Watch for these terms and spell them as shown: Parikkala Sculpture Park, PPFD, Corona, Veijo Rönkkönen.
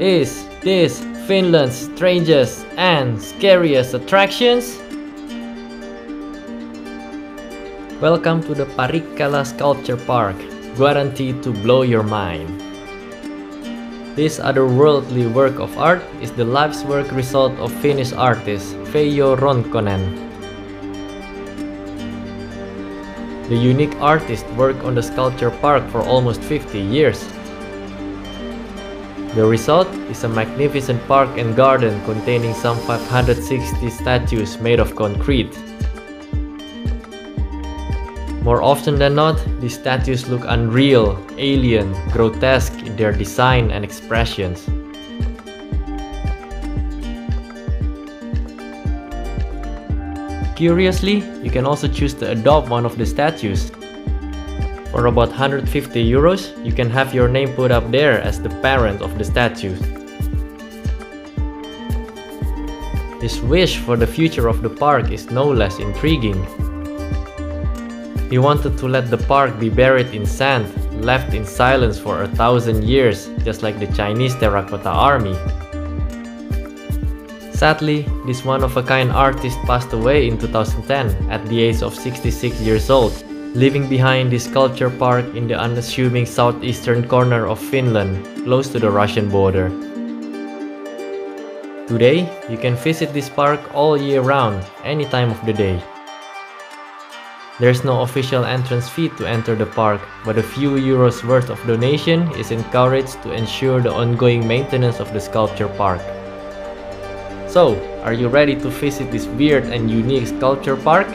Is this Finland's strangest and scariest attractions? Welcome to the Parikkala Sculpture Park, guaranteed to blow your mind. This otherworldly work of art is the life's work result of Finnish artist Veijo Rönkkönen. The unique artist worked on the sculpture park for almost 50 years. The result is a magnificent park and garden containing some 560 statues made of concrete. More often than not, these statues look unreal, alien, grotesque in their design and expressions. Curiously, you can also choose to adopt one of the statues. For about 150 euros, you can have your name put up there as the parent of the statue. His wish for the future of the park is no less intriguing. He wanted to let the park be buried in sand, left in silence for 1,000 years, just like the Chinese Terracotta Army. Sadly, this one-of-a-kind artist passed away in 2010 at the age of 66 years old, leaving behind this sculpture park in the unassuming southeastern corner of Finland, close to the Russian border. Today, you can visit this park all year round, any time of the day. There is no official entrance fee to enter the park, but a few euros worth of donation is encouraged to ensure the ongoing maintenance of the sculpture park. So, are you ready to visit this weird and unique sculpture park?